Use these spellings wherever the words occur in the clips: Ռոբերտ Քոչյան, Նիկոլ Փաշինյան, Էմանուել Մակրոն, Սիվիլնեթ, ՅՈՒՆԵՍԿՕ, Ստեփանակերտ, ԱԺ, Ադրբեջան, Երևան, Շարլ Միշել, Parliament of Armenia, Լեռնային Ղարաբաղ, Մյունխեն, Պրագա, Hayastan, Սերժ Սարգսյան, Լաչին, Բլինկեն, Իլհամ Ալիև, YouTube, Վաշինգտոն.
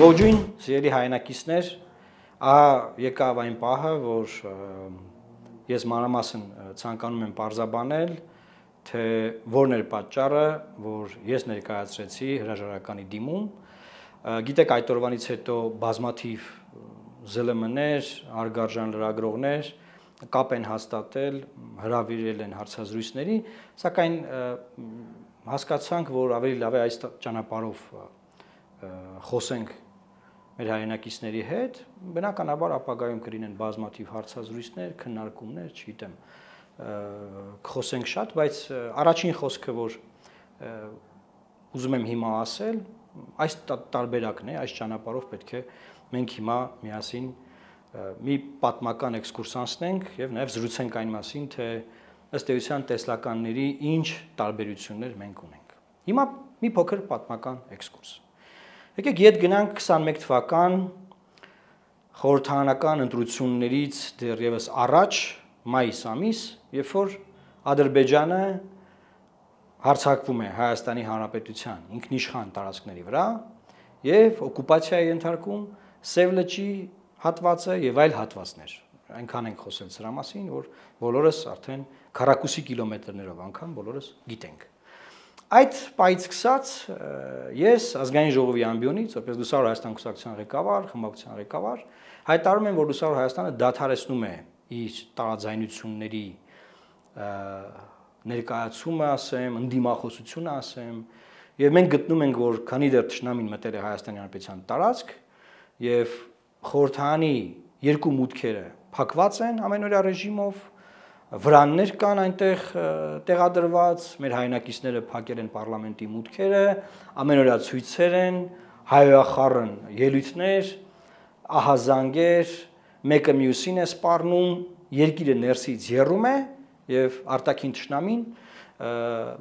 Ողջույն սիրելի հայրենակիցներ, ահա եկավ այն պահը, որ ես մանրամասն ցանկանում եմ բարձաբանել, թե որն էր պատճառը, որ ես ներկայացրեցի հրաժարականի դիմում։ Գիտեք, այդ օրվանից հետո բազմաթիվ ԶԼՄ-ներ, արգարժան լրագրողներ կապ են հաստատել, հրավիրել են հարցազրույցների, սակայն հասկացանք, որ ավելի լավ է այս ճանապարհով խոսենք մեր հայրենակիցների հետ, բնականաբար ապագայում կլինեն բազմաթիվ հարցազրույցներ, քննարկումներ, չգիտեմ, կխոսենք շատ, բայց առաջին խոսքը, որ ուզում եմ հիմա ասել, այս տարբերակն է, այս ճանապարհով պետք է մենք հիմա միասին մի պատմական էքսկուրս անցնենք եւ նաեւ զրուցենք այն մասին, թե ըստ էության տեսլականների ինչ տարբերություններ մենք ունենք։ Հիմա մի փոքր պատմական էքսկուրս։ Եկեք ետ գնանք 21 թվական խորհրդանական ընտրություններից դեռևս առաջ մայիս ամիս, երբ որ Ադրբեջանը հարցակվում է Հայաստանի Հանրապետության ինքնիշխան տարածքների վրա եւ օկուպացիա է ենթարկվում Սև լճի հատվածը եւ այլ հատվածներ։ Այնքան ենք խոսել սրա մասին, որ բոլորս արդեն քառակուսի կիլոմետրներով անգամ բոլորս գիտենք։ Այդ պայից սկսած ես ազգային ժողովի ամբիոնից, որպես Լուսավոր Հայաստան կուսակցության ղեկավար, խմբակցության ղեկավար, հայտարարում եմ, որ Լուսավոր Հայաստանը դադարեցնում է իր տարաձայնությունների ներկայացումը, ասեմ, ընդդիմախոսությունը, ասեմ, եւ մենք գտնում ենք, որ քանի դեռ ճշնամին մտել է Հայաստանի Հանրապետության տարածք եւ խորհրդանի երկու մուտքերը փակված են ամենօրյա ռեժիմով, վրաններ կան այնտեղ տեղադրված, մեր հայրենակիցները փակել են պարլամենտի մուտքերը, ամենօրյա ցույցեր են, հայոյախառն ելույթներ, ահազանգեր, մեկը մյուսին է սպառնում, երկիրը ներսից եռում է եւ արտաքին ճշնամին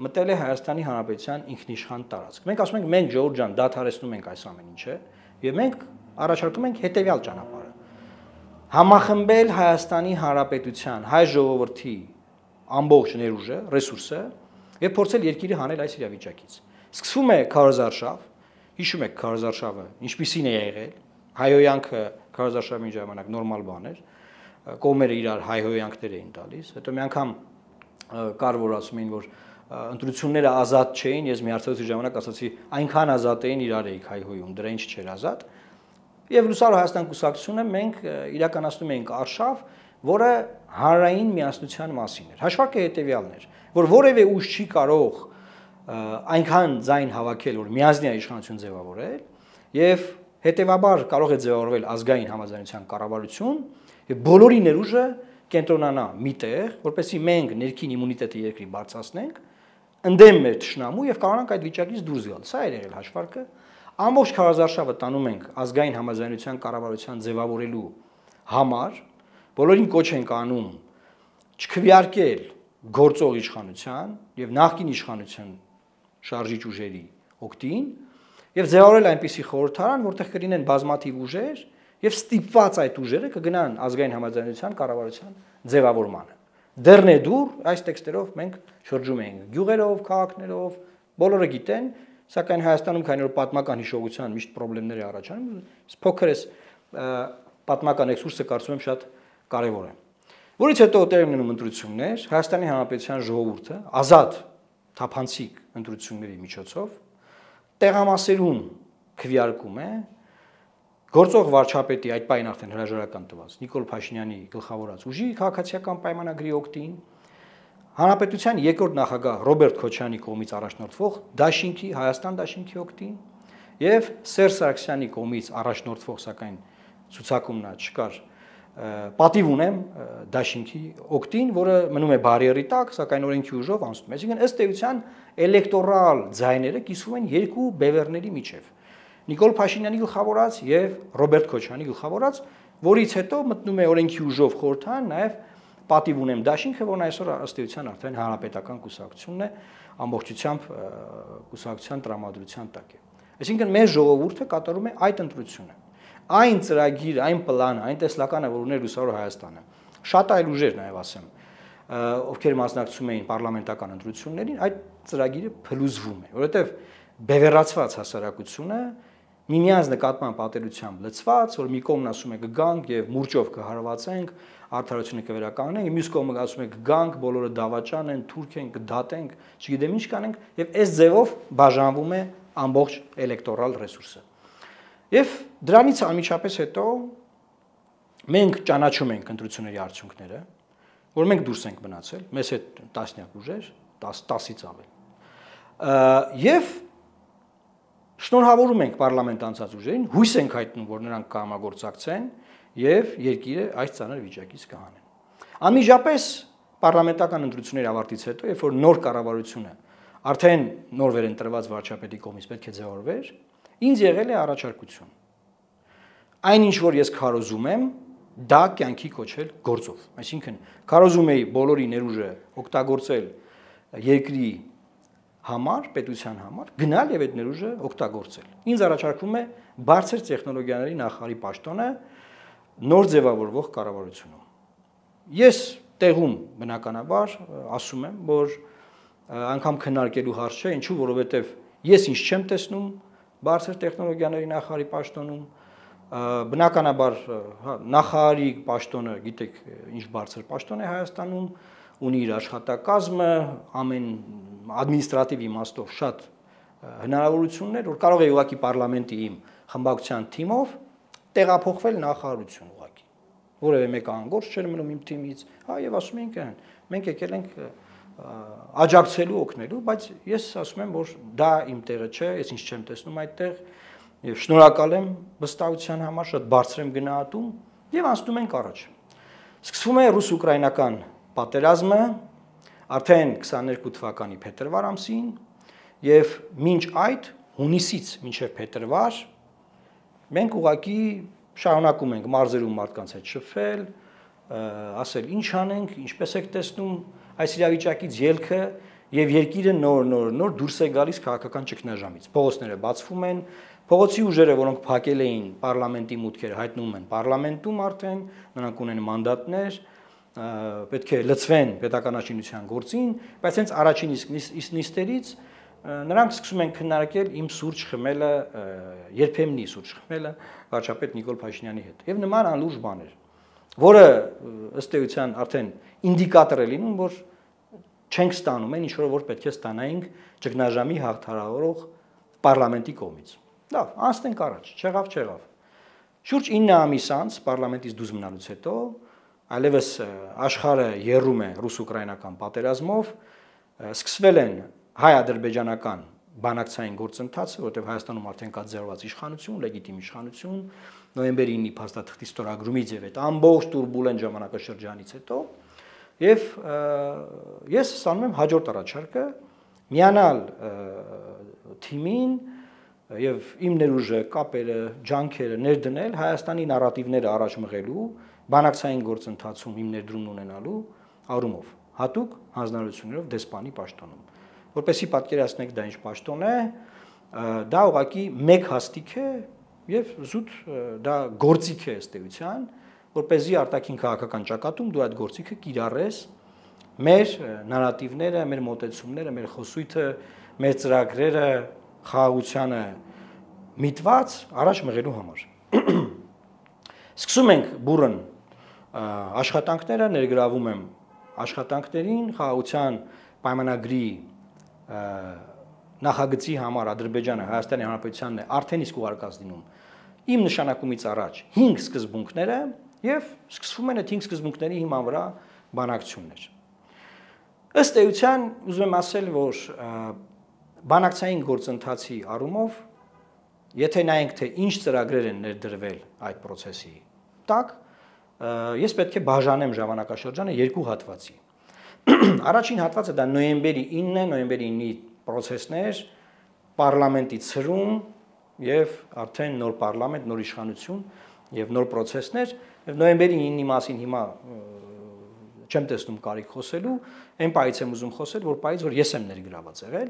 մտել է Հայաստանի Հանրապետության ինքնիշխան տարածք։ Մենք ասում ենք, մենք Ժողովուրդ ջան, դադարեցնում ենք այս ամեն ինչը եւ մենք առաջարկում ենք հետևյալ ճանապարհը. Համախմբել Հայաստանի Հանրապետության հայ ժողովրդի ամբողջ ներուժը, ռեսուրսը եւ փորձել երկիրը հանել այս իրավիճակից։ Սկսվում է քարոզարշավ, հիշում եք քարոզարշավը, ինչպիսին է եղել, հայհոյանքը քարոզարշավի ժամանակ նորմալ բան էր, կողմերը իրար հայհոյանքներ էին տալիս, հետո մի անգամ կարևորացում էին, որ ընտրությունները ազատ չէին, ես մի հարցազրույցի ժամանակ ասացի, այնքան ազատ էին իրար էիք հայհոյում, դրա ինչ չէր ազատ։ Եվ Լուսավոր Հայաստան կուսակցությունը մենք իրականացնում ենք արշավ, որը հանրային միասնության մասին էր։ Հաշվարկը հետևյալն էր, որ որևէ ուժ չի կարող այնքան ձայն հավաքել, որ միասնյա իշխանություն ձևավորել, եւ հետեւաբար կարող է ձևավորվել ազգային համաձայնության կառավարություն, եւ բոլորի ներուժը կենտրոնանա միտեղ, որպեսզի մենք ներքին իմունիտետը երկրի բարձրացնենք, ընդդեմ մեր ճշնամու եւ կարողանանք այդ վիճակից դուրս գալ։ Սա էր եղել հաշվարկը։ Ամբողջ քարոզարշավը տանում ենք ազգային համաձայնության կառավարության ձևավորելու համար, բոլորին կոչ ենք անում չքվիարկել գործող իշխանության եւ նախկին իշխանության շարժիչ ուժերի օգտին եւ ձևավորել այնպիսի խորհրդարան, որտեղ կլինեն բազմաթիվ ուժեր եւ ստիպված այդ ուժերը կգնան ազգային համաձայնության կառավարության ձևավորմանը։ Դեռ դուր այս տեքստերով մենք շրջում ենք գյուղերով, քաղաքներով, բոլորը գիտեն, սակայն Հայաստանում քանի որ պատմական հիշողության միշտ խնդիրներ է առաջանում, փոքր էս պատմական էքսկուրսը կարծում եմ շատ կարևոր է։ Որից հետո տեղի են ունենում ընտրություններ, Հայաստանի Հանրապետության ժողովուրդը ազատ թափանցիկ ընտրությունների միջոցով տեղամասերում քվեարկում է գործող վարչապետի այդ պայն արդեն հրաժարական տված Նիկոլ Փաշինյանի գլխավորած ուժի քաղաքացիական պայմանագրի օգտին Հանրապետության երկրորդ նախագահ Ռոբերտ Քոչյանի կողմից առաջնորդվող Դաշինքի, Հայաստան Դաշինքի օգտին եւ Սերժ Սարգսյանի կողմից առաջնորդվող, սակայն ցուցակում նա չկար, պատիվ ունեմ Դաշինքի օգտին, որը մնում է բարիերի տակ, սակայն օրենքի ուժով անցնում է։ Այսինքն ըստ էության էլեկտորալ ձայները կիսվում են երկու բևեռների միջև՝ Նիկոլ Փաշինյանի գլխավորած եւ Ռոբերտ Քոչյանի գլխավորած, որից հետո մտնում է օրենքի ուժով խորհրդան նաեւ պատիվ ունեմ Դաշինքը, որն այսօր ըստ էության արդեն հանրապետական կուսակցությունն է, ամբողջությամբ կուսակցության տրամադրության տակ է։ Այսինքն մեր ժողովուրդը կատարում է այդ ընտրությունը։ Այն ծրագիրը, այն պլանը, այն տեսլականը, որ ուներ Լուսավոր Հայաստանը, շատ այլ ուժեր նաև ասեմ, ովքեր մասնակցում էին պարլամենտական ընտրություններին, այդ ծրագիրը փլուզվում է, որովհետև բևեռացված հասարակությունը Միմյանց նկատմամբ ատելությամբ լծված, որ մի կողմն ասում է կգանք եւ մուրճով կհարվածենք, արդարությունը կվերականգնենք, մյուս կողմը ասում է կգանք, բոլորը դավաճան են, թուրք են, կդատենք, չգիտեմ ինչ կանենք, եւ այս ձևով բաժանվում է ամբողջ էլեկտորալ ռեսուրսը։ Եվ դրանից անմիջապես հետո մենք ճանաչում ենք ընտրությունների արդյունքները, որ մենք դուրս ենք մնացել, մեզ հետ տասնյակ ուժեր, 10-ից ավել։ Եվ շնորհավորում ենք parlament անցած ուժերին, հույս ենք հայտնում, որ նրանք կհամագործակցեն եւ երկիրը այս ցաներ վիճակից կհանեն։ Անմիջապես parlamentական ընտրությունների ավարտից հետո, երբ որ նոր կառավարությունը արդեն նոր վերընտրված վարչապետի կողմից պետք է ձևավորվեր, ինձ եղել է առաջարկություն։ Այնինչ որ ես քարոզում եմ, դա կյանքի կոչել գործով։ Այսինքն քարոզում էի բոլորի ներուժը օգտագործել երկրի համար, պետության համար, գնալ եւ այդ ներուժը օգտագործել։ Ինձ առաջարկվում է բարձր տեխնոլոգիաների նախարարի պաշտոնը նոր ձևավորվող կառավարությունում։ Ես տեղում բնականաբար ասում եմ, որ անգամ քննարկելու հարց չէ, ինչու, որովհետեւ ես ինչ չեմ տեսնում բարձր տեխնոլոգիաների նախարարի պաշտոնում, բնականաբար նախարարի պաշտոնը, գիտեք, ինչ բարձր պաշտոն է Հայաստանում, ունի իր աշխատակազմը, ամեն ադմինիստրատիվ իմաստով շատ հնարավորություններ, որ կարող է ուղղակի parlamentի իմ խմբակցության թիմով տեղափոխվել նախարարություն ուղղակի։ Որևէ մեկը անգործ չէր մնում իմ թիմից, հա եւ ասում ենք, մենք եկել ենք աջակցելու, օգնելու, բայց ես ասում եմ, որ դա իմ տեղը չէ, ես ինչ չեմ տեսնում այդտեղ, եւ շնորհակալ եմ վստահության համար, շատ բարձր եմ գնահատում եւ անցնում ենք առաջ։ Սկսվում է ռուս-ուկրաինական պատերազմը արդեն 22 թվականի փետրվար ամսին եւ մինչ այդ հունիսից մինչեւ փետրվար մենք ուղղակի շարունակում ենք մարզերում մարդկանց հետ շփվել, ասել ինչ անենք, ինչպես եք տեսնում այս իրավիճակից ելքը եւ երկիրը նոր դուրս է գալիս քաղաքական ճգնաժամից։ Փողոցները բացվում են, փողոցի ուժերը, որոնք փակել էին parlamentի մուտքերը, հայտնում են parlamentում արդեն, նրանք ունեն մանդատներ, պետք է լծվեն պետականաշինության գործին, բայց հենց առաջին իսկ նիստերից նրանք սկսում են քննարկել իմ սուրճ խմելը, երբեմնի սուրճ խմելը վարչապետ Նիկոլ Փաշինյանի հետ եւ նման անլուրջ բաներ, որը ըստ էության արդեն ինդիկատոր է լինում, որ չենք ստանում այն, ինչ որ պետք է ստանայինք ճգնաժամի հաղթահարող parlamentի կողմից։ Լավ, անցնենք առաջ, չեղավ։ Շուրջ 9 ամիս անց parlamentից դուրս մնալուց հետո այլևս աշխարհը եռում է ռուս-ուկրաինական պատերազմով, սկսվել են հայ-ադրբեջանական բանակցային գործընթացը, որտեղ Հայաստանում արդեն կա ձեռված իշխանություն, լեգիտիմ իշխանություն, նոյեմբերի 9-ի փաստաթղթի ստորագրումից եւ այդ ամբողջ տուրբուլենտ ժամանակաշրջանից հետո, եւ ես ստանում եմ հաջորդ առաջարկը միանալ թիմին եւ իմ ներուժը, կապերը, ջանքերը ներդնել Հայաստանի նարատիվները առաջ մղելու բանակցային գործընթացում իմ ներդրումն ունենալու առումով, հատուկ հանձնարարություններով դեսպանի պաշտոնում, որպեսզի պատկերացնեք դա ինչ պաշտոն է, դա ուղղակի մեկ հաստիք է եւ զուտ դա գործիք է ըստ էության, որպեսզի արտաքին քաղաքական ճակատում դու այդ գործիքը կիրառես մեր նարատիվները, մեր մոտեցումները, մեր խոսույթը, մեր ծրագրերը խաղաղությանը միտված առաջ մղելու համար։ Սկսում ենք բուրըն աշխատանքները, ներգրավում եմ աշխատանքներին, խաղաղության պայմանագրի նախագծի համար Ադրբեջանը Հայաստանի Հանրապետությանն է արդեն իսկ ուղարկած լինում իմ նշանակումից առաջ 5 սկզբունքները եւ սկսվում են այդ 5 սկզբունքների հիման վրա բանակցություններ։ Ըստ էության ուզում եմ ասել, որ բանակցային գործընթացի առումով, եթե նայենք թե ինչ ծրագրեր են ներդրվել այդ process-ի տակ, ես պետք է բաժանեմ ժամանակաշրջանը երկու հատվածի։ Առաջին հատվածը դա նոյեմբերի 9-ն է, նոյեմբերի 9-ի process-ներ, parlamentի ցրում եւ արդեն նոր parlament, նոր իշխանություն եւ նոր process-ներ, եւ նոյեմբերի 9-ի մասին հիմա չեմ տեսնում կարիք խոսելու, այն պայից եմ ուզում խոսել, որ պայից որ ես եմ ներգրաված եղել,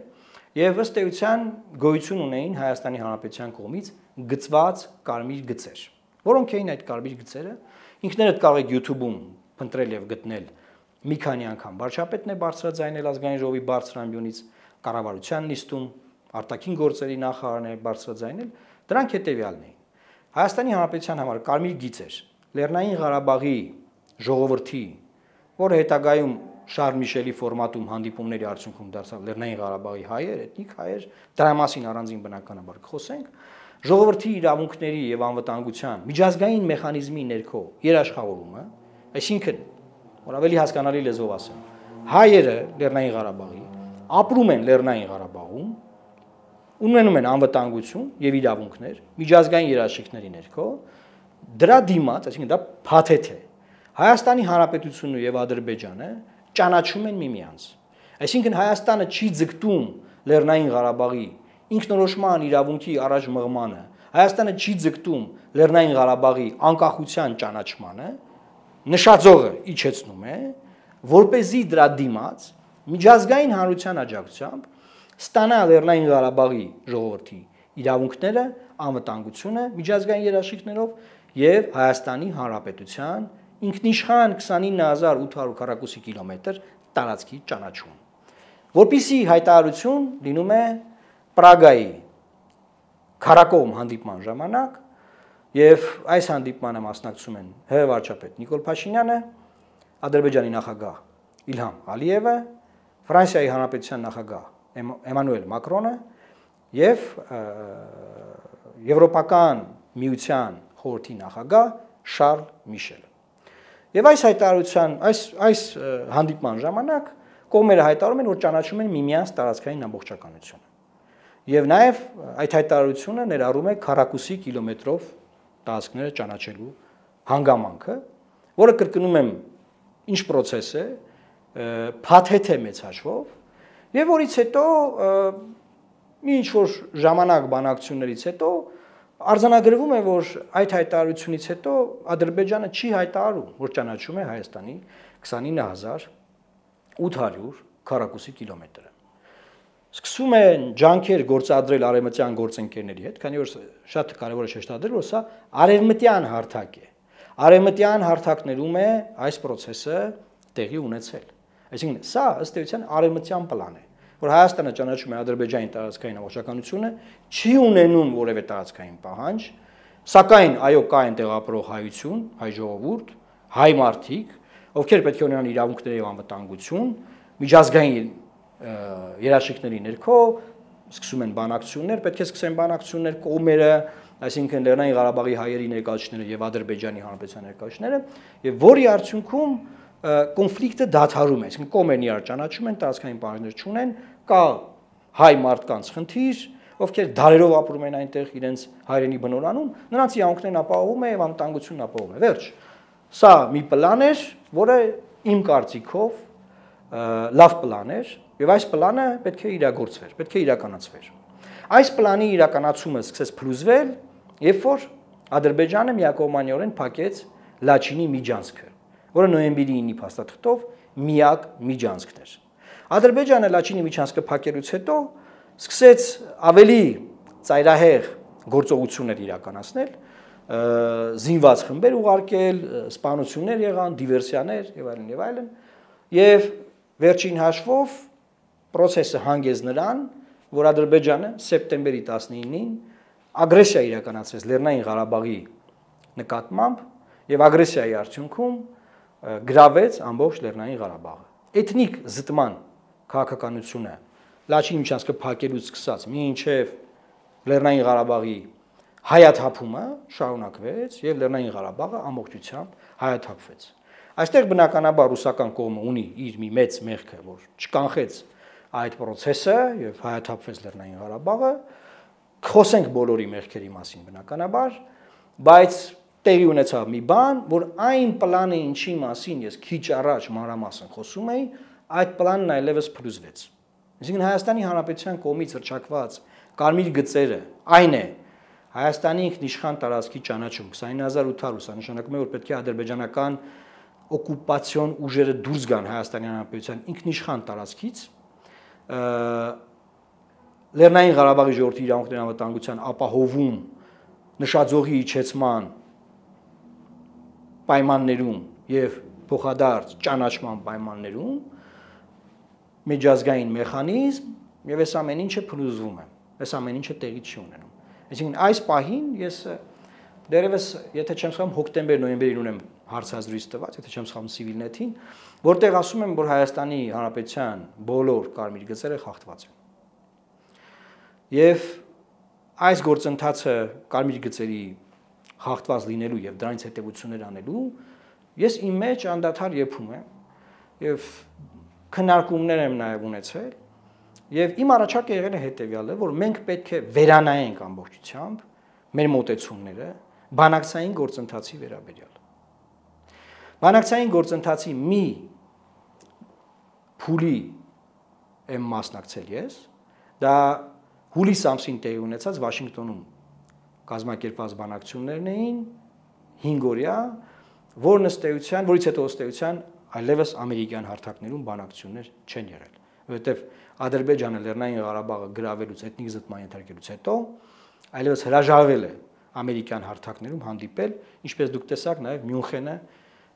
եւ ըստ էության գոյություն ունեին Հայաստանի Հանրապետության կողմից գծված կարմիր գծեր։ Որոնք էին այդ կարմիր գծերը։ Ինքներդ կարող եք YouTube-ում փնտրել եւ գտնել մի քանի անգամ վարչապետն է բարձրաձայնել ազգային ժողովի բարձր ամբիոնից, կառավարության նիստում արտաքին գործերի նախարարն է բարձրաձայնել, Դրանք հետևյալն էին. Հայաստանի Հանրապետության համար կարմիր գիծ էր Լեռնային Ղարաբաղի ժողովրդի, որը հետագայում Շարլ Միշելի ֆորմատում հանդիպումների արդյունքում դարձավ Լեռնային Ղարաբաղի հայեր, էթնիկ հայեր, դրա մասին առանձին բնականաբար կխոսենք, ժողովրդի իրավունքների եւ անվտանգության միջազգային մեխանիզմի ներքո երաշխավորումը, այսինքն, որ ավելի հասկանալի լեզվով ասեմ, հայերը Լեռնային Ղարաբաղի ապրում են Լեռնային Ղարաբաղում, ունենում են անվտանգություն եւ իրավունքներ, միջազգային երաշխիքների ներքո, դրա դիմաց, այսինքն դա փաթեթ է, Հայաստանի Հանրապետությունն եւ Ադրբեջանը ճանաչում են միմյանց, այսինքն Հայաստանը չի ձգտում Լեռնային Ղարաբաղի ինքնորոշման իրավունքի առաջ մղմանը, Հայաստանը չի ձգտում Լեռնային Ղարաբաղի անկախության ճանաչմանը, նշաձողը իջեցնում է, որպեսզի դրա դիմաց միջազգային հանրության աջակցությամբ ստանա Լեռնային Ղարաբաղի ժողովրդի իրավունքները, անվտանգությունը միջազգային երաշխիքներով եւ Հայաստանի Հանրապետության ինքնիշխան 29800 քառակուսի կիլոմետր տարածքի ճանաչում, որտիսի հայտարարություն լինում է Պրագայի Քարակովում հանդիպման ժամանակ եւ այս հանդիպմանը մասնակցում են ՀՀ վարչապետ Նիկոլ Փաշինյանը, Ադրբեջանի նախագահ Իլհամ Ալիևը, Ֆրանսիայի Հանրապետության նախագահ Էմանուել Մակրոնը եւ Եվրոպական միության խորհրդի նախագահ Շարլ Միշելը։ Եվ այս հայտարարության, այս հանդիպման ժամանակ կողմերը հայտարարում են, որ ճանաչում են միմյանց տարածքային ամբողջականությունը։ Եվ նաեւ այդ հայտարարությունը ներառում է քառակուսի կիլոմետրով տարածքները ճանաչելու հանգամանքը, որը կրկնում եմ, ինչ process է, փաթեթ է մեծ հաշվով, Եվ որից հետո մի ինչ-որ ժամանակ բանակցություններից հետո արձանագրվում է, որ այդ հայտարարությունից հետո Ադրբեջանը չի հայտարարում, որ ճանաչում է Հայաստանի 29800 քառակուսի կիլոմետրը։ Սկսում են ջանքեր գործադրել արևմտյան գործընկերների հետ, քանի որ շատ կարևոր է շեշտադրել, որ սա արևմտյան հարթակ է։ Արևմտյան հարթակներում է այս process-ը տեղի ունեցել։ Այսինքն, սա ըստ էության արևմտյան պլան է, որ Հայաստանը ճանաչում է Ադրբեջանի տարածքային ամբողջականությունը, չի ունենում որևէ տարածքային պահանջ, սակայն այո կա այնտեղ ապրող հայություն, հայ ժողովուրդ, հայ մարդիկ, ովքեր պետք է ունենան իրավունքներ եւ անվտանգություն, միջազգային երաշխիքների ներքո սկսում են բանակցություններ, պետք է սկսեն բանակցություններ կողմերը, այսինքն Լեռնային Ղարաբաղի հայերի ներկայացուցիչները եւ Ադրբեջանի Հանրապետության ներկայացուցիչները, եւ որի արդյունքում Conflicte դադարում են, կողմերն իրար ճանաչում են, տարածքային պահանջներ չունեն, կա հայ մարդկանց խնդիր, ովքեր դարերով ապրում են այնտեղ իրենց հայրենի բնորանում, նրանց իրավունքներն ապահովում է եւ անվտանգությունն ապահովում է։ Վերջ։ Սա մի պլան է, որը իմ կարծիքով լավ պլան է, եւ այս պլանը պետք է իրագործվեր, պետք է իրականացվեր։ Այս պլանի իրականացումը սկսեց փլուզվել, երբ որ Ադրբեջանը միակողմանիորեն փակեց Լաչինի միջանցքը որը նոյեմբերի 9-ի փաստաթղթով միակ միջանցքն էր։ Ադրբեջանը Լաչինի միջանցքը փակելուց հետո սկսեց ավելի ծայրահեղ գործողություններ իրականացնել, զինված խմբեր ուղարկել, սպանություններ եղան, դիվերսիաներ եւ այլն եւ այլն, եւ վերջին հաշվով process-ը հանգեց նրան, որ Ադրբեջանը սեպտեմբերի 19-ին ագրեսիա իրականացրեց Լեռնային Ղարաբաղի նկատմամբ եւ ագրեսիայի արդյունքում գրավեց ամբողջ Լեռնային Ղարաբաղը։ Էթնիկ զտման քաղաքականությունը Լաչինի միջանցքը փակելուց սկսած մինչև Լեռնային Ղարաբաղի հայաթափումը շարունակվեց եւ Լեռնային Ղարաբաղը ամբողջությամբ հայաթափվեց։ Այստեղ բնականաբար ռուսական կողմը ունի իր մի մեծ մեղքը, որ չկանխեց այդ process-ը եւ հայաթափվեց Լեռնային Ղարաբաղը։ Խոսենք բոլորի մեղքերի մասին բնականաբար, բայց տեղի ունեցավ մի բան, որ այն պլանը ինչի մասին ես քիչ առաջ մանրամասն խոսում էի, այդ պլանն այլևս փլուզվեց։ Այսինքն Հայաստանի Հանրապետության կողմից հրճակված կարմիր գծերը այն է Հայաստանի ինքնիշխան տարածքի ճանաչում 29800-ը նշանակում է որ պետք է ադրբեջանական օկուպացիոն ուժերը դուրս գան Հայաստանի Հանրապետության ինքնիշխան տարածքից Լեռնային Ղարաբաղի ժողովրդի իրավունքների անվտանգության ապահովում նշաձողի իջեցման պայմաններում եւ փոխադարձ ճանաչման պայմաններում միջազգային մեխանիզմ եւ այս ամեն ինչը փլուզվում է։ Այս ամեն ինչը տեղի չի ունենում։ Այսինքն այս պահին ես դերևս եթե չեմ սխալվում հոկտեմբեր նոյեմբերին ունեմ հարցազրույց տված, եթե չեմ սխալվում Սիվիլնեթին, որտեղ ասում եմ, որ Հայաստանի Հանրապետության բոլոր կարմիր գծերը խախտված են։ Եվ այս գործընթացը կարմիր գծերի խախտված լինելու եւ դրանից հետեւություններ անելու ես իմ մեջ անդադար եփում եմ եւ քննարկումներ եմ նաեւ ունեցել։ Եվ իմ առաջարկը եղել է հետեւյալը, որ մենք պետք է վերանայենք ամբողջությամբ մեր մոտեցումները բանակցային գործընթացի վերաբերյալ։ Բանակցային գործընթացի մի փուլի եմ մասնակցել ես, դա հուլիս ամսին տեղի ունեցած Վաշինգտոնում կազմակերպված բանակցություններն էին 5 օրյա, որն ըստ էության, որից հետո ըստ էության այլևս ամերիկյան հարթակներում բանակցություններ չեն եղել, որովհետև Ադրբեջանը Լեռնային Ղարաբաղը գրավելուց, էթնիկ զտման ենթարկելուց հետո այլևս հրաժարվել է ամերիկյան հարթակներում հանդիպել, ինչպես դուք տեսաք նաև Մյունխենը,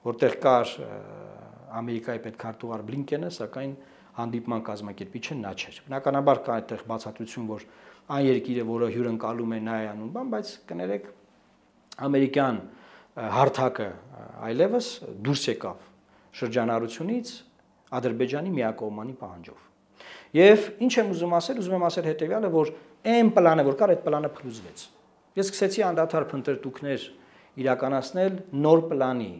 որտեղ կար Ամերիկայի պետքարտուղար Բլինկենը, սակայն հանդիպման կազմակերպիչը նա չէր։ Բնականաբար կա այդտեղ բացատրություն, որ այն երկիրը, որը հյուրընկալում է նա է անում բան, բայց կներեք ամերիկյան հարթակը այլևս դուրս եկավ շրջանառությունից Ադրբեջանի միակողմանի պահանջով։ Եվ ինչ եմ ուզում եմ ասել հետևյալը, որ այն պլանը, որ կար, այդ պլանը փլուզվեց։ Ես սկսեցի անդադար փնտրտուքներ իրականացնել նոր պլանի,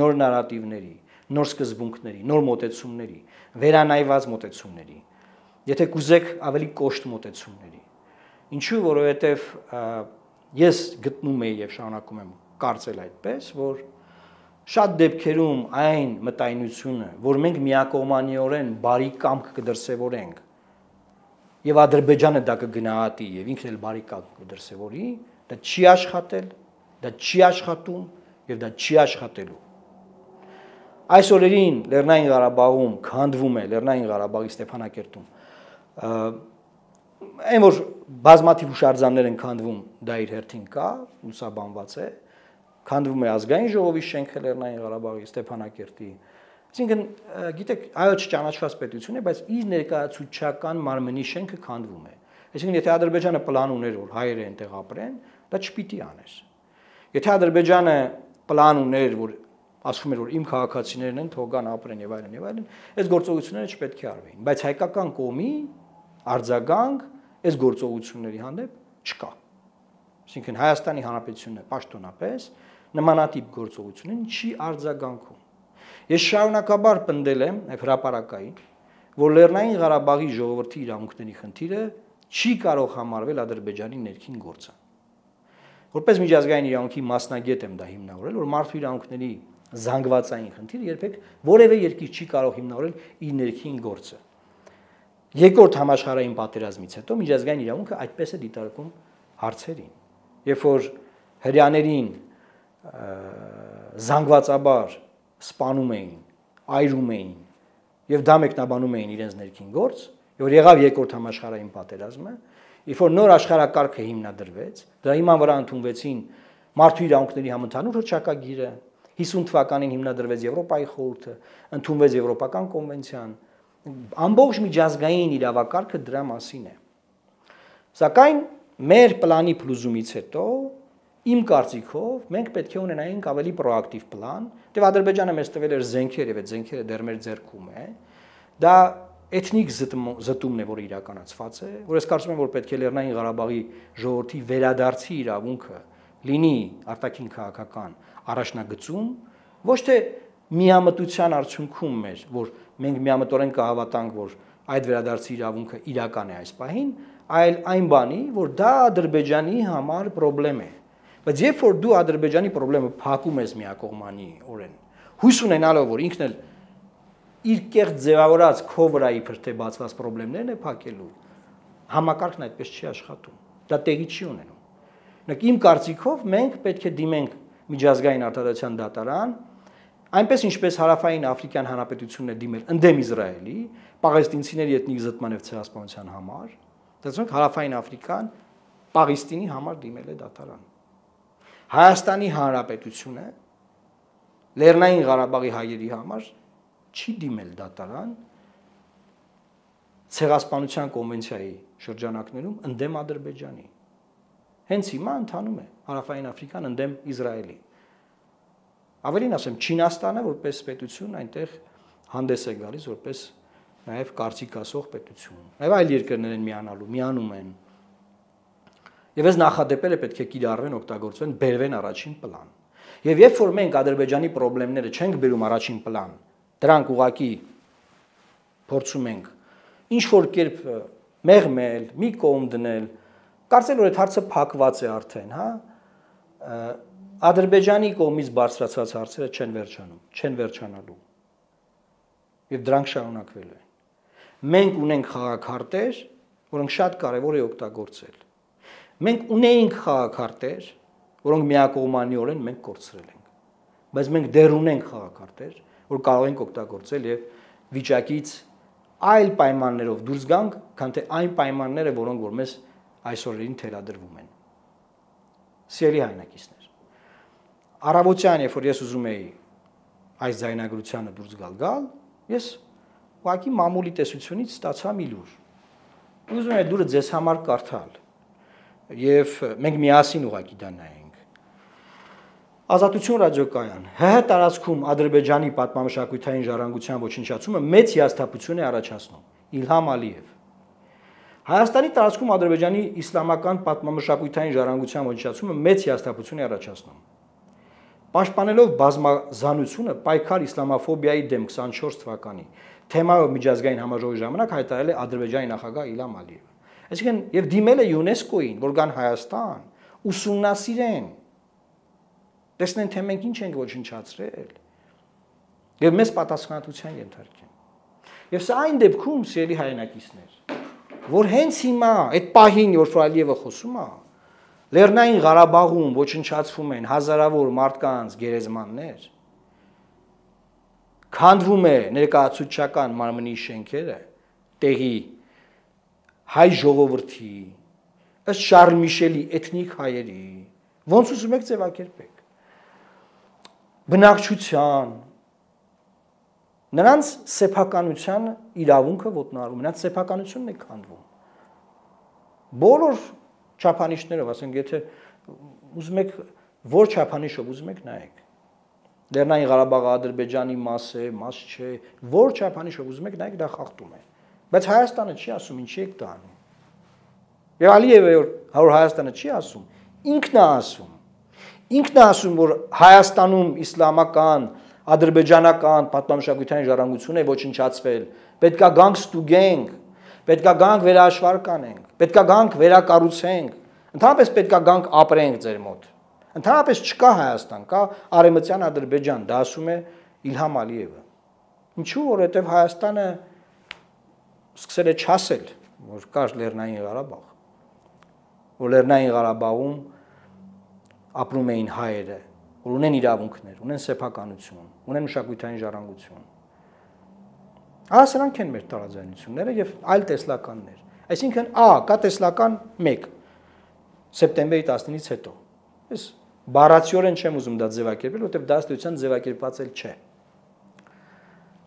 նոր նարատիվների, նոր սկզբունքների, նոր մոտեցումների, վերանայված մոտեցումների, եթե կուզեք ավելի կոշտ մոտեցումների։ Ինչու, որովհետև ես գտնում եի եւ շարունակում եմ կարծել այդպես, որ շատ դեպքերում այն մտայնությունը, որ մենք միակողմանիորեն բարի կամք կդրսևորենք, եւ Ադրբեջանը դա կգնահատի եւ ինքն էլ բարի կամք կդրսևորի, դա չի աշխատել, դա չի աշխատում եւ դա չի աշխատելու։ Այս օրերին Լեռնային Ղարաբաղում քանդվում է Լեռնային Ղարաբաղի Ստեփանակերտում, այն որ բազմաթիվ հուշարձաններ են քանդվում, դա իր հերթին կա, լուսաբանված է։ Քանդվում է ազգային ժողովի շենքը Լեռնային Ղարաբաղի Ստեփանակերտի։ Այսինքն, գիտեք, այո չճանաչված պետություն է, բայց իր ներկայացուցչական մարմնի շենքը քանդվում է։ Այսինքն, եթե Ադրբեջանը պլան ուներ, որ հայերը այնտեղ ապրեն, դա չպիտի աներ։ Եթե Ադրբեջանը պլան ուներ, որ ասում էր, որ իմ քաղաքացիներն են, թող գան ապրեն եւ այլն, այս գործողությունները չպետք է արվեին, բայց հայկական կողմի արձագանք այս գործողությունների հանդեպ չկա։ Այսինքն, Հայաստանի Հանրապետությունը պաշտոնապես նմանատիպ գործողությունին չի արձագանքում։ Ես շարունակաբար պնդել եմ հրապարակային, որ Լեռնային Ղարաբաղի ժողովրդի իրավունքների խնդիրը չի կարող համարվել Ադրբեջանի ներքին գործը։ Որպես միջազգային իրավունքի մասնագետ եմ դա հիմնավորել, որ մարդու իրավունքների զանգվածային խնդիրը երբեք որևէ երկիր չի կարող հիմնավորել իր ներքին գործը։ Երկրորդ համաշխարհային պատերազմից հետո միջազգային իրավունքը այդպես է դիտարկում հարցերին։ Երբ որ հрьяաներին զանգվածաբար սպանում էին, այրում էին եւ դա մեկնաբանում էին իրենց ներքին գործ, որ եղավ երկրորդ համաշխարհային պատերազմը, երբ որ նոր աշխարհակարգը հիմնադրվեց, դա իման վրա ընդունվեցին մարդու իրավունքների համընդհանուր հռչակագիրը, 50 թվականին հիմնադրվեց Եվրոպայի խորհուրդը, ընդունվեց Եվրոպական կոնվենցիան, ամբողջ միջազգային իրավակարգը դրա մասին է։ Սակայն մեր պլանի փլուզումից հետո իմ կարծիքով մենք պետք է ունենայինք ավելի պրոակտիվ պլան, որտեղ Ադրբեջանը մեզ տվել էր զենքեր եւ այդ զենքերը դեռ մեր ձեռքում է։ Դա էթնիկ զտումն է, որը իրականացված է, որ ես կարծում եմ, որ պետք է Լեռնային Ղարաբաղի ժողովրդի վերադարձի իրավունքը լինի արտաքին քաղաքական առաջնագծում, ոչ թե միամտության արդյունքում մեր, որ մենք միամտորեն կհավատանք, որ այդ վերադարձի իրավունքը իրական է այս պահին, այլ այն բանի, որ դա Ադրբեջանի համար խնդրեմ է։ Բայց երբ որ դու Ադրբեջանի խնդրեմը փակում ես միակողմանի օրեն, հույս ունենալով, որ ինքն էլ իր կեղծ ձևավորած քո վրայի փրթե բացված խնդրեմներն է փակելու, համակարգն այդպես չի աշխատում։ Դա տեղի չի ունենում։ Օրինակ իմ կարծիքով մենք պետք է դիմենք միջազգային արտադրության դատարան, այնպես ինչպես Հարավային Աֆրիկյան Հանրապետությունն է դիմել ընդդեմ Իսրայելի, պաղեստինցիների էթնիկ զտման եւ ցեղասպանության համար, դասոնք Հարավային Աֆրիկան Պաղեստինի համար դիմել է դատարան։ Հայաստանի Հանրապետությունը Լեռնային Ղարաբաղի հայերի համար չի դիմել դատարան ցեղասպանության կոնվենցիայի շրջանակներում ընդդեմ Ադրբեջանի։ Հենց հիմա ընթանում է Հարավային Աֆրիկան ընդդեմ Իսրայելի։ Ավելին ասեմ, Չինաստանը որպես պետություն այնտեղ հանդես է գալիս որպես նաև կարծիք ասող պետություն։ Եվ այլ երկրներ են միանալու, միանում են։ Եվ այս նախադեպերը պետք է կիրառվեն, օգտագործվեն, բերվեն առաջին պլան։ Եվ երբ որ մենք Ադրբեջանի խնդիրները չենք բերում առաջին պլան, դրանք ուղղակի փորձում ենք ինչ որ կերպ մեղմել, մի կողմ դնել, կարծել որ այդ հարցը փակված է արդեն, հա, Ադրբեջանի կողմից բարձրացած հարցերը չեն վերջանում, չեն վերջանալու։ Եվ դրանք շարունակվելու են։ Մենք ունենք խաղաքարտեր, որոնք շատ կարևոր է օգտագործել։ Մենք ունենք խաղաքարտեր, որոնք միակողմանիորեն մենք կորցրել ենք։ Բայց մենք դեռ ունենք խաղաքարտեր, որ կարող ենք օգտագործել եւ վիճակից այլ պայմաններով դուրս գանք, քան թե այն պայմանները, որոնք որ մեզ այսօրերին թելադրվում են։ Սիրելի հայրենակիցներ, առավոտյան, երբ որ ես ուզում էի այս ձայնագրությանը դուրս գալ, ես ուղղակի մամուլի տեսությունից ստացա մի լուր։ Ուզում եմ այդ լուրը ձեզ համար կարդալ։ Եվ մենք միասին ուղղակի դա նայենք։ Ազատություն ռադիոկայան, ՀՀ տարածքում Ադրբեջանի պատմամշակութային ժառանգության ոչնչացումը մեծ հիասթափություն է առաջացնում։ Իլհամ Ալիև։ Հայաստանի տարածքում Ադրբեջանի իսլամական պատմամշակութային ժառանգության ոչնչացումը մեծ հիասթափություն է առաջացնում։ Պաշտպանելով բազմազանությունը պայքար իսլամաֆոբիայի դեմ 24 թվականի թեմայով միջազգային համաժողովի ժամանակ հայտարարել է Ադրբեջանի նախագահ Իլհամ Ալիևը։ Այսինքն եւ դիմել է ՅՈՒՆԵՍԿՕ-ին, որ կան Հայաստան, ուսումնասիրեն։ Տեսնեն թե մենք ինչ ենք ոչնչացրել։ Եվ մեզ պատասխանատվության ենթարկեն։ Եվ սա այն դեպքում, սիրելի հայրենակիցներ, որ հենց հիմա, այդ պահին, որ Ալիևը խոսում է, Լեռնային Ղարաբաղում ոչնչացվում են հազարավոր մարդկանց գերեզմաններ, քանդվում է ներկայացուցչական մարմնի շենքերը, տեղի հայ ժողովրդի, ըստ Շարլ Միշելի էթնիկ հայերի, ոնց ուզում եք ձևակերպեք, բնակչության, նրանց սեփականության իրավունքը ոտնարում, նրանց սեփականությունն է քանդվում։ Բոլոր չափանիշներով, ասենք, եթե ուզում եք, որ չափանիշով ուզում եք նայեք։ Լեռնային Ղարաբաղը Ադրբեջանի մաս է, մաս չէ, որ չափանիշով ուզում եք նայեք, դա խախտում է։ Բայց Հայաստանը չի ասում, ինչի եք դա անում։ Եվ Ալիևը որ Հայաստանը չի ասում, ինքն է ասում։ Ինքն է ասում, որ Հայաստանում իսլամական ադրբեջանական պատմամշակութային ժառանգությունը ոչնչացվել, պետք է գանք ստուգենք, պետք է գանք վերաաշխարկանենք, պետք է գանք վերակառուցենք, ընդհանրապես պետք է գանք ապրենք ձեր մոտ։ Ընդհանրապես չկա Հայաստան, կա Արևմտյան Ադրբեջան, դա ասում է Իլհամ Ալիևը։ Ինչու՞, որովհետև Հայաստանը սկսել է չասել, որ կա Լեռնային Ղարաբաղ, որ Լեռնային Ղարաբաղում ապրում էին հայերը, որ ունեն իրավունքներ, ունեն սեփականություն, ունեն մշակութային ժառանգություն։ Ահա սրանք են մեր տարաձայնությունները եւ այլ տեսլականներ։ Այսինքն, կա տեսլական 1 սեպտեմբերի 19-ից հետո։ Ես բառացիորեն չեմ ուզում դա ձևակերպել, որտեղ դա ստույցան ձևակերպած էլ չէ։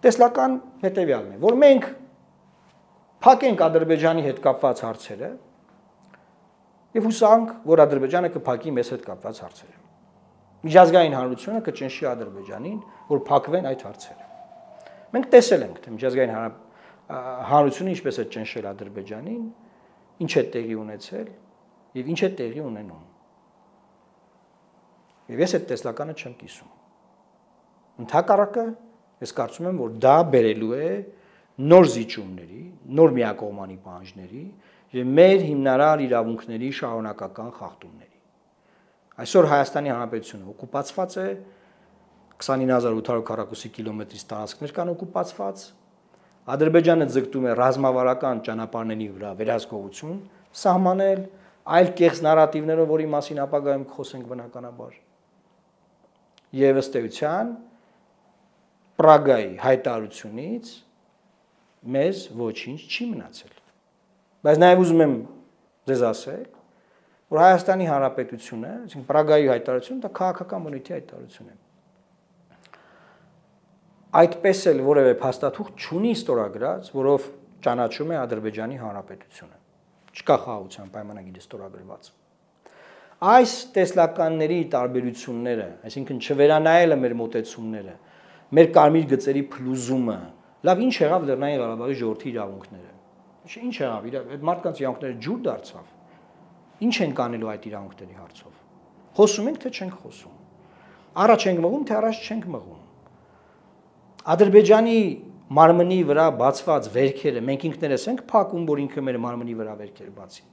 Տեսլական հետեւյալն է, որ մենք փակենք Ադրբեջանի հետ կապված հարցերը եւ հուսանք, որ Ադրբեջանը կփակի մեզ հետ կապված հարցերը։ Միջազգային հանրությունը կճնշի Ադրբեջանին, որ փակվեն այդ հարցերը։ Մենք տեսել ենք, թե միջազգային հանրությունը ինչպես է ճնշել Ադրբեջանին, ինչ է տեղի ունեցել եւ ինչ է տեղի ունենում։ Եվ ես այդ տեսլականը չեմ կիսում։ Ընդհակառակը, ես կարծում եմ, որ դա բերելու է նոր զիջումների, նոր միակողմանի պահանջների եւ մեր հիմնարար իրավունքների շարունակական խախտումների։ Այսօր Հայաստանի Հանրապետությունը օկուպացված է, 29800 քառակուսի կիլոմետրից տարածքներ կան օկուպացված։ Ադրբեջանը ձգտում է ռազմավարական ճանապարհների վրա վերահսկողություն սահմանել, այլ կեղծ նարատիվներով, որի մասին ապագայում կխոսենք բնականաբար։ Եվ ըստ էության Պրագայի հայտարարությունից մեզ ոչինչ չի մնացել։ Բայց նաև ուզում եմ ձեզ ասել, որ Հայաստանի Հանրապետությունը, այսինքն Պրագայի հայտարարությունը, դա քաղաքական բնույթի հայտարարություն է։ Այդպես էլ որևէ փաստաթուղթ չունի ստորագրած, որով ճանաչում է Ադրբեջանի Հանրապետությունը։ Չկա խաղաղության պայմանագիրը ստորագրված։ Այս տեսլականների տարբերությունները, այսինքն չվերանայելը մեր մոտեցումները, մեր կարմիր գծերի փլուզումը, լավ ինչ եղավ Լեռնային Ղարաբաղի ժողովրդի իրավունքները։ Ինչ եղավ, այդ մարդկանց իրավունքները ջուր դարձավ։ Ինչ են կանելու այդ իրավունքների հարցով։ Խոսում ենք, թե չենք խոսում։ Առաջ ենք մղում, թե առաջ չենք մղում։ Ադրբեջանի մարմնի վրա բացված վերքերը մենք ինքներս ենք փակում, որ ինքը մեր մարմնի վրա վերքեր բացի։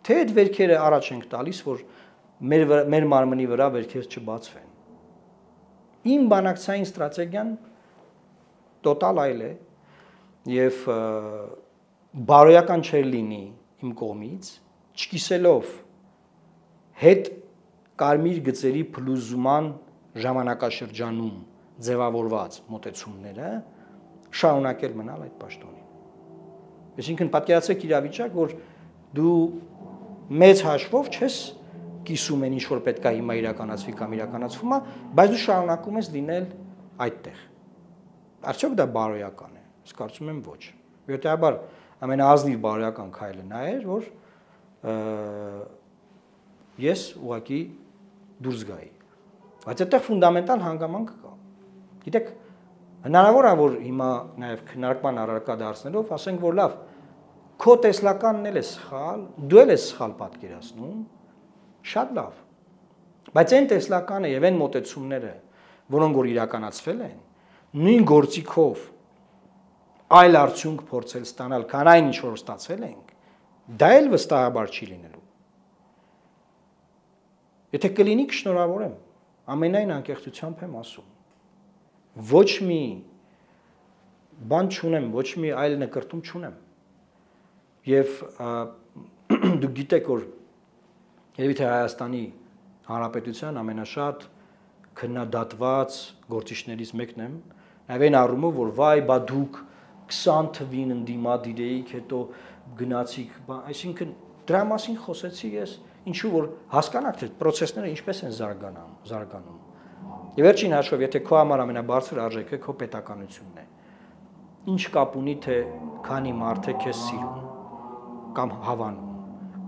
Թե այդ վերքերը առաջ ենք տալիս, որ մեր մարմնի վրա վերքեր չբացվեն։ Իմ բանակցային ստրատեգիան տոտալ այլ է եւ բարոյական չէր լինի իմ կողմից, չկիսելով հետ կարմիր գծերի փլուզման ժամանակաշրջանում ձևավորված մոտեցումները, շարունակել մնալ այդ պաշտոնին։ Այսինքն պատկերացեք իրավիճակ, որ դու մեծ հաշվով չես կիսում են ինչ-որ պետք է հիմա իրականացվի կամ իրականացվում է, բայց դու շարունակում ես լինել այդտեղ։ Արդյոք դա բարոյական է։ Ես կարծում եմ ոչ։ Հետեւաբար ամենազնիվ բարոյական քայլը նա էր, որ ես ուղղակի դուրս գայի։ Բայց այդտեղ ֆունդամենտալ հանգամանք կա։ Գիտեք, հնարավոր է որ հիմա նաև քննարկման առարկա դարձնելով ասենք որ լավ, քո տեսլականն էլ է սխալ, դու էլ ես սխալ պատկերացնում։ Շատ լավ, բայց այն տեսլականը եւ այն մոտեցումները, որոնք որ իրականացվել են, նույն գործիքով այլ արդյունք փորձել ստանալ, քան այն ինչ որ ստացել ենք, դա էլ վստահաբար չի լինելու։ Եթե կլինի, շնորհավոր եմ, ամենայն անկեղծությամբ եմ ասում։ Ոչ մի բան չունեմ, ոչ մի այլ նկարտում չունեմ։ Եվ դուք գիտեք որ Եվ թե Հայաստանի Հանրապետության ամենաշատ քննադատված գործիչներից մեկն եմ, նաև այն առումով, որ վայ, բա դուք 20 թվին ընդդիմադիր էիք, հետո գնացիք, այսինքն դրա մասին խոսեցի ես, ինչու որ հասկանաք, թե process-ները ինչպես են զարգանում։ Եվ վերջին հաշվով, եթե քո համար ամենաբարձր արժեքը քո պետականությունն է, ինչ կապ ունի, թե քանի մարդ է քեզ սիրում, կամ հավանում,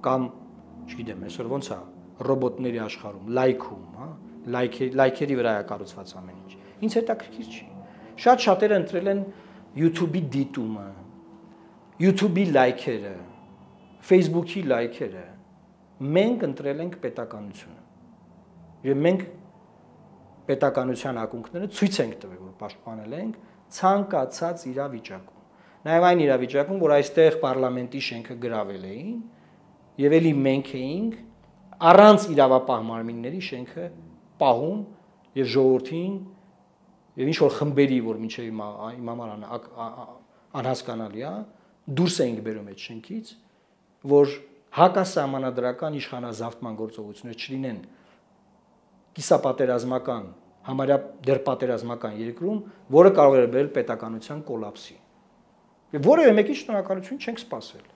կամ չգիտեմ, այսօր ոնց է ռոբոտների աշխարհում, լայքում, հա, լայքերի վրա է կառուցված ամեն ինչ։ Ինչ հետաքրքիր չի։ Շատ շատերը ընտրել են YouTube-ի դիտումը, YouTube-ի լայքերը, Facebook-ի լայքերը։ Մենք ընտրել ենք պետականությունը։ Եվ մենք պետականության ակունքները ցույց ենք տվել, որ պաշտպանել ենք ցանկացած իրավիճակում։ Նաև այն իրավիճակում, որ այստեղ պարլամենտի շենքը գրավել էին, Եվ էլի մենք էինք առանց իրավապահ մարմինների շենքը պահում եւ ժողովրդին եւ ինչ որ խմբերի, որ մինչեւ իմ համար անհասկանալի է, դուրս էինք բերում այդ շենքից, որ հակասահմանադրական իշխանազավթման գործողությունները չլինեն կիսապատերազմական, համարյա դեռ պատերազմական երկրում, որը կարող է բերել պետականության կոլապսի։ Եվ որևէ մեկի շնորհակալություն չենք սպասել։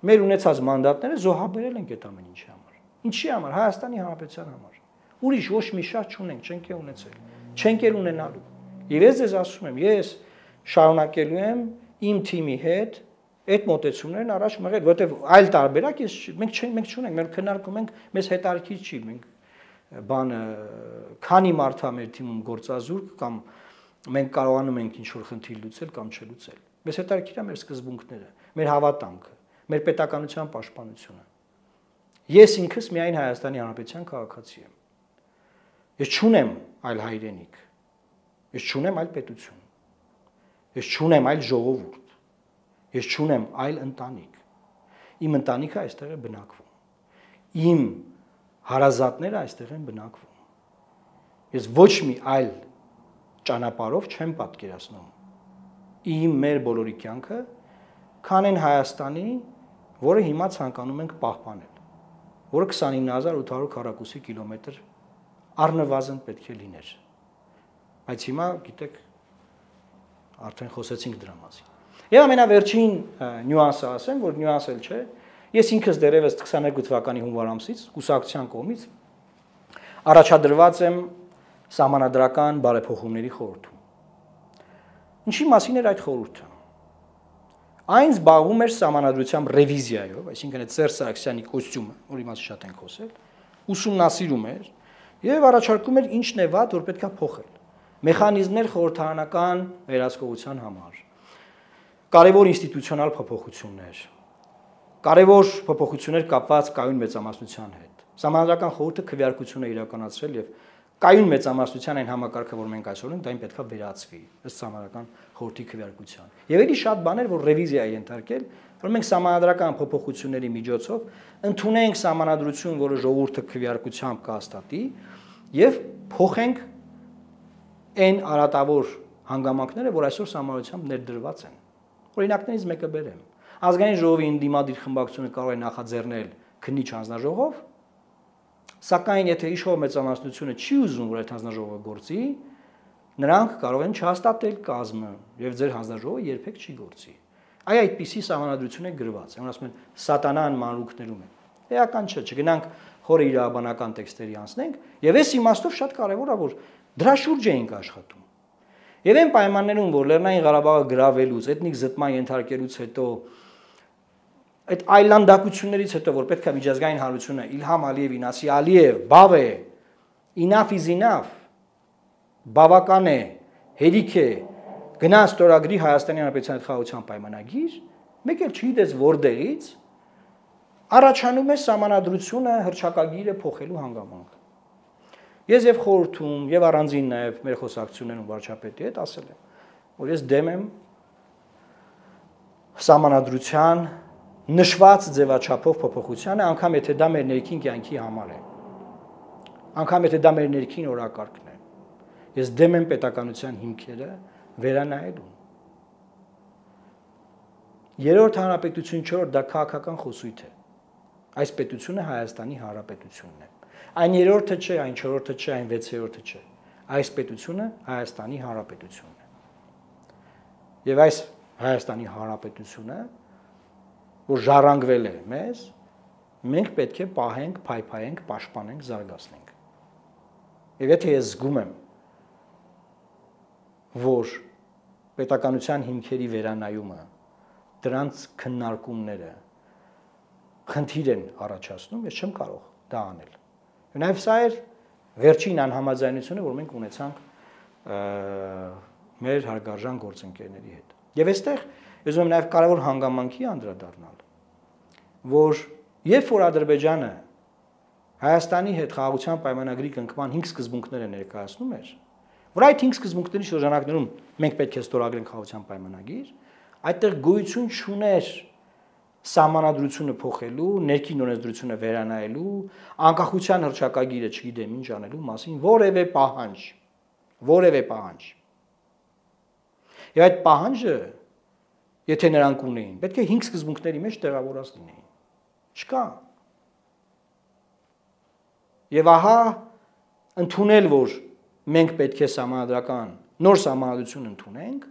Մեր ունեցած մանդատները զոհաբերել ենք այդ ամեն ինչի համար։ Ինչի համար, Հայաստանի Հանրապետության համար։ Ուրիշ ոչ մի շահ չունենք, չենք ունեցել, չենք ունենալու։ Եվ ես ձեզ ասում եմ, ես շարունակելու եմ իմ թիմի հետ այդ մոտեցումներն առաջ մղել, որտեղ այլ տարբերակ ես մենք չունենք, մենք քննարկում ենք, մեզ հետաքրքիր չի, մենք բանը քանի մարդ է մեր թիմում գործազուրկ կամ մենք կարողանում ենք ինչ որ խնդիր լուծել կամ չլուծել։ Մեզ հետաքրքիր է մեր սկզբունքները, մեր հավատանքը։ Մեր պետականության պաշտպանությունը։ Ես ինքս միայն Հայաստանի Հանրապետության քաղաքացի եմ։ Ես չունեմ այլ հայրենիք։ Ես չունեմ այլ պետություն։ Ես չունեմ այլ ժողովուրդ։ Ես չունեմ այլ ընտանիք։ Իմ ընտանիքը այստեղ է բնակվում։ Իմ հարազատները այստեղ են բնակվում։ Ես ոչ մի այլ ճանապարհով չեմ պատկերացնում։ Իմ մեր բոլորի կյանքը, քան այն Հայաստանի որը հիմա ցանկանում ենք պահպանել, որը 29800 քառակուսի կիլոմետր առնվազն պետք է լիներ։ Բայց հիմա, գիտեք, արդեն խոսեցինք դրա մասին։ Եվ ամենավերջին նյուանսը ասեմ, որ նյուանս էլ չէ, ես ինքս դերևս 22 թվականի հունվար ամսից կուսակցության կողմից առաջադրված եմ սահմանադրական բարեփոխումների խորհրդում։ Ինչի մասին էր այդ խորհուրդը։ Այն զբաղվում էր սահմանադրությամբ ռևիզիայով, այսինքն այդ Սերժ Սարգսյանի կոստյումը, որի մասին շատ ենք խոսել, ուսումնասիրում էր եւ առաջարկում էր ինչն է վատ, որ պետքա փոխել։ Մեխանիզմներ խորհրդանական վերահսկողության համար։ Կարևոր ինստիտուցիոնալ փոփոխություններ։ Կարևոր փոփոխություններ կապված կայուն մեծամասնության հետ։ Համանրական խորհուրդը քվեարկությունը իրականացրել եւ կայուն մեծամասնության այն համակարգը, որ մենք այսօր ունենք, դա ինքն պետքա վերացվի ըստ համանրական խորհրդի քվեարկության։ Եվ էլի շատ բաներ, որ ռեվիզիա ենթարկել, որ մենք համանրական փոփոխությունների միջոցով ընդունենք համանadrություն, որը ժողովուրդը քվեարկությամբ կհաստատի եւ փոխենք այն արատավոր հանգամանքները, որ այսօր համանրությամբ ներդրված են։ Օրինակներից մեկը բերեմ։ Ազգային ժողովի ինդիմադիր խմբակցությունը կարող է նախաձեռնել քննիչ հանձնաժողով, սակայն եթե իշխող մեծամասնությունը չի ուզում, որ այդ հանձնաժողովը գործի, նրանք կարող են չհաստատել կազմը եւ ձեր հանձնաժողովը երբեք չի գործի։ Այ այդպիսի համանadrություն է գրված, այն ասում են սատանան մանրուքներում է։ Էական չէ, չգնանք խորը իրավաբանական տեքստերի անցնենք եւ այս իմաստով շատ կարեւոր է, որ դրա շուրջ էինք աշխատում։ Եվ այն պայմաններում, որ Լեռնային Ղարաբաղը գրավելուց, էթնիկ զտման ենթարկելուց հետո այդ այլանդակություններից հետո, որ պետք է միջազգային հանրությունը Իլհամ Ալիևին ասի, Ալիև, բավ է, enough is enough, բավական է, հերիք է, գնա ստորագրի Հայաստանի Հանրապետության հետ խաղաղության պայմանագիր, մեկ էլ չգիտես որտեղից առաջանում է համանadrությունը հրճակագիրը փոխելու հանգամանք։ Ես եւ խորհրդում, եւ առանձին նաեւ մեր խոսակցություններում վարչապետի հետ ասել եմ, որ ես դեմ եմ համանadrության նշված ձևաչափով փոփոխությունը, անգամ եթե դա մեր ներքին կյանքի համար է, անգամ եթե դա մեր ներքին օրակարգն է, ես դեմ եմ պետականության հիմքերը վերանայելուն։ Երրորդ հանրապետություն 4 դա քաղաքական խոսույթ է, այս պետությունը Հայաստանի Հանրապետությունն է, այն երրորդը չէ, այն չորրորդը չէ, այն վեցերորդը չէ, այս պետությունը Հայաստանի Հանրապետությունն է եւ այս Հայաստանի Հանրապետությունը որ ժառանգվել է մեզ, մենք պետք է պահենք, փայփայենք, պաշտպանենք, զարգացնենք։ Եվ եթե ես զգում եմ, որ պետականության հիմքերի վերանայումը, դրանց քննարկումները խնդիր են առաջացնում, ես չեմ կարող դա անել։ Նաև սա էր վերջին անհամաձայնությունը, որ մենք ունեցանք մեր հարգարժան գործընկերների հետ։ Եվ այստեղ ես ուզում եմ նաև կարևոր հանգամանքի անդրադառնալ, որ երբ որ Ադրբեջանը Հայաստանի հետ խաղաղության պայմանագրի կնքման 5 սկզբունքները ներկայացնում էր, որ այդ 5 սկզբունքների շրջանակներում մենք պետք է ստորագրենք խաղաղության պայմանագիր, այդտեղ գոյություն չուներ համանadrությունը փոխելու, ներքին օրենսդրությունը վերանայելու, անկախության հռչակագիրը չգիտեմ ինչ անելու մասին որևէ պահանջ, որևէ պահանջ։ Եվ այդ պահանջը եթե նրանք ունեին, պետք է 5 սկզբունքների մեջ տեղավորած լինեին։ Չկա։ Եվ ահա ընդունել, որ մենք պետք է համանadrական նոր համանadrություն ընդունենք,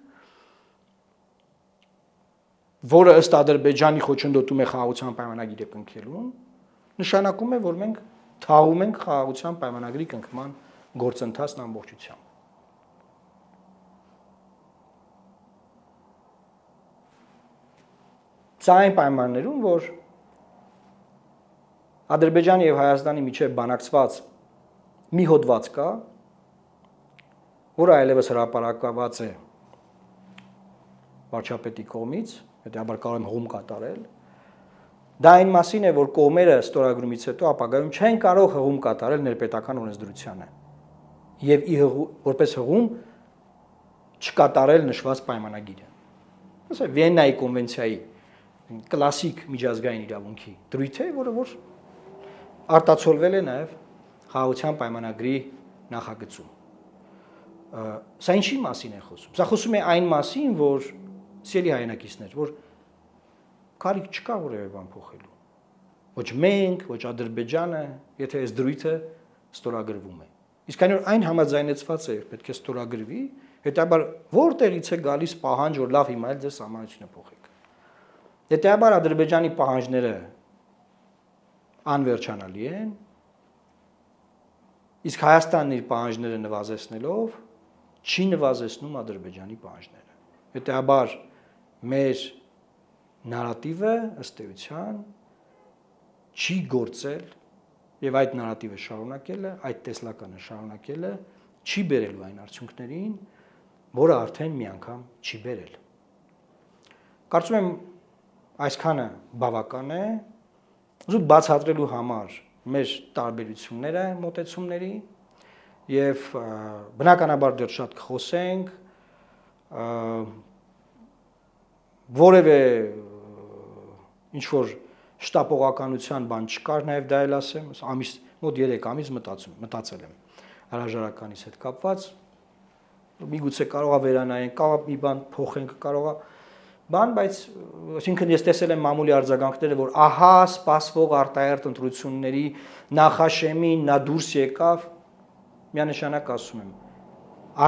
որը ըստ Ադրբեջանի խոչընդոտում է խաղաղության պայմանագիրը կնքելուն, նշանակում է, որ մենք թաղում ենք խաղաղության պայմանագրի կնքման գործընթացն ամբողջությամբ։ Սա այն պայմաններում, որ Ադրբեջանի եւ Հայաստանի միջեւ բանակցված մի հոդված կա, որը այլևս հրապարակված է վարչապետի կողմից, եթե համար կարող եմ հողում կատարել, դա այն մասին է, որ կողմերը ստորագրումից հետո ապագայում չեն կարող հողում կատարել ներպետական օրենսդրությանը եւ որպես հողում չկատարել նշված պայմանագիրը։ Ասա Վիեննայի կոնվենցիայի կլասիկ միջազգային իրավունքի դրույթ է, որը որ արտացոլվել է նաև խաղաղության պայմանագրի նախագծում։ Սա ինչի մասին է խոսում։ Սա խոսում է այն մասին, որ սիրելի հայրենակիցներ, որ կարիք չկա որևէ բան փոխելու։ Ոչ մենք, ոչ Ադրբեջանը, եթե այս դրույթը ստորագրվում է։ Իսկ այն որ այն համաձայնեցված է, պետք է ստորագրվի, հետաբար որտեղից է գալիս պահանջ, որ լավ հիմա էլ ձեր համաձայնությունը փոխեք։ Եթե համար Ադրբեջանի պահանջները անվերջանալի են, իսկ Հայաստանն իր պահանջները նվազեցնելով չի նվազեցնում Ադրբեջանի պահանջները։ Եթե համար մեր նարատիվը ըստ էության չի գործել Եվ այդ նարատիվը շարունակելը, այդ տեսլականը շարունակելը չի բերելու այն արդյունքներին, որը արդեն մի անգամ չի բերել։ Կարծում եմ այսքանը բավական է, ուզում բացատրելու համար մեր տարբերությունները մոտեցումների եւ բնականաբար դեռ շատ կխոսենք, որևէ ինչ որ շտապողականության բան չկար, նաև դա էլ ասեմ, ամիս մոտ 3 ամիս մտածել եմ հրաժարականից հետ կապված, միգուցե կարողա վերանայենք, կարողա մի բան փոխենք, կարողա բան, բայց այսինքն ես տեսել եմ մամուլի արձագանքները, որ ահա սպասվող արտահերտ ընտրությունների նախաշեմին նա դուրս եկավ, միանշանակ ասում եմ,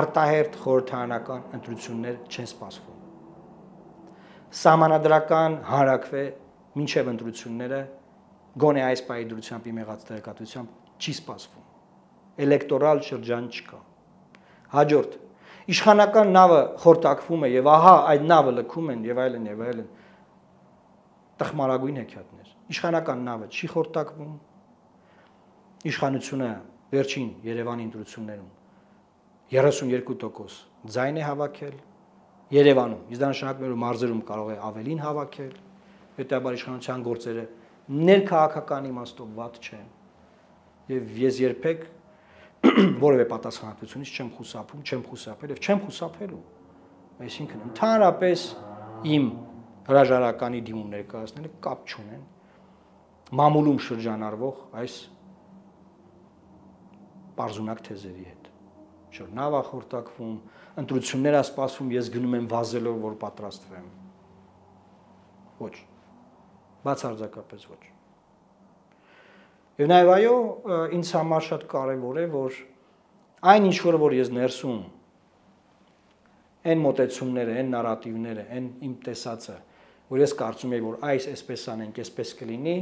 արտահերտ խորհրդարանական ընտրություններ չեն սպասվում։ Սահմանադրական հանրաքվե մինչև ընտրությունները գոնե այս պահի դրությամբ իմեղած տեղեկատվությամբ չի սպասվում, էլեկտորալ շրջան չկա։ Հաջորդ, իշխանական նավը խորտակվում է եւ ահա այդ նավը լքում են եւ այլն տխմարագույն հեքիաթներ։ Իշխանական նավը չի խորտակվում։ Իշխանությունը վերջին Երևանի ընտրություններում 32% ձայն է հավաքել Երևանում, իսկ դա նշանակում է որ մարզերում կարող է ավելին հավաքել։ Հետաբար իշխանության գործերը ներքաղաքական իմաստով վատ չեն։ Եվ ես երբեք որևէ պատասխանատվությունից չեմ խուսափում, չեմ խուսափել եւ չեմ խուսափելու։ Այսինքն ընդհանրապես իմ հրաժարականի դիմում ներկայացնելը կապ չունեն մամուլում շրջանառվող այս պարզունակ թեզերի հետ։ Շուտ նավա խորտակվում, ընտրություններ է սպասվում, ես գնում եմ վազելով, որ պատրաստվեմ։ Ոչ։ Բացարձակապես ոչ։ Եվ նաև այո, ինձ համար շատ կարևոր է, որ այն ինչ որ ես ներսում, այն մոտեցումները, այն նարատիվները, այն իմ տեսածը, որ ես կարծում եմ, որ այս էսպես անենք, էսպես կլինի,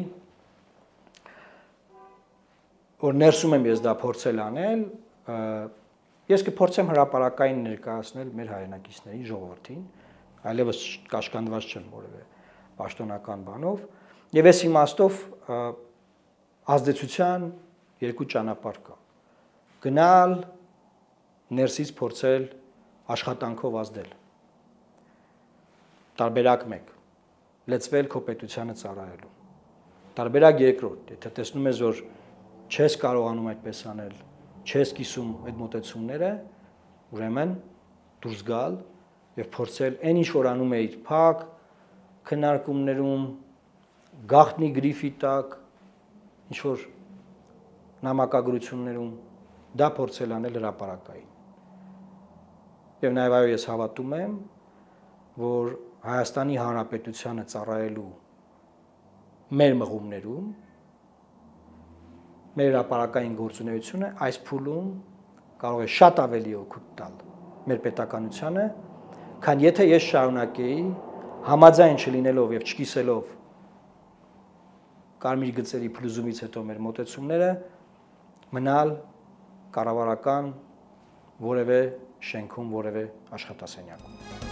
որ ներսում եմ ես դա փորձել անել, ես կփորձեմ հրապարակային ներկայացնել մեր հայրենակիցներին, ժողովրդին, այլևս կաշկանդված չեմ որևէ պաշտոնական բանով, եւ այս իմաստով ազդեցության երկու ճանապարհ կա։ Գնալ ներսից փորձել աշխատանքով ազդել։ Տարբերակ 1. լծվել քո պետությանը ծառայելու։ Տարբերակ 2. Եթե տեսնում ես որ չես կարողանում այդպես անել, չես կիսում այդ մոտեցումները, ուրեմն դուրս գալ եւ փորձել այն ինչ որ անում էի փակ քննարկումներում գախտնի գրիֆի տակ ինչ որ նամակագրություններում դա փորձել անել հրապարակային։ Եվ նաև այո ես հավատում եմ, որ Հայաստանի Հանրապետությանը ծառայելու մեր մղումներում մեր հրապարակային գործունեությունը այս փուլում կարող է շատ ավելի օգուտ տալ մեր պետականությանը, քան եթե ես շարունակեի համաձայն չլինելով եւ չկիսելով կարմիր գծերի փլուզումից հետո մեր մոտեցումները մնալ կառավարական որևէ շենքում, որևէ աշխատասենյակում։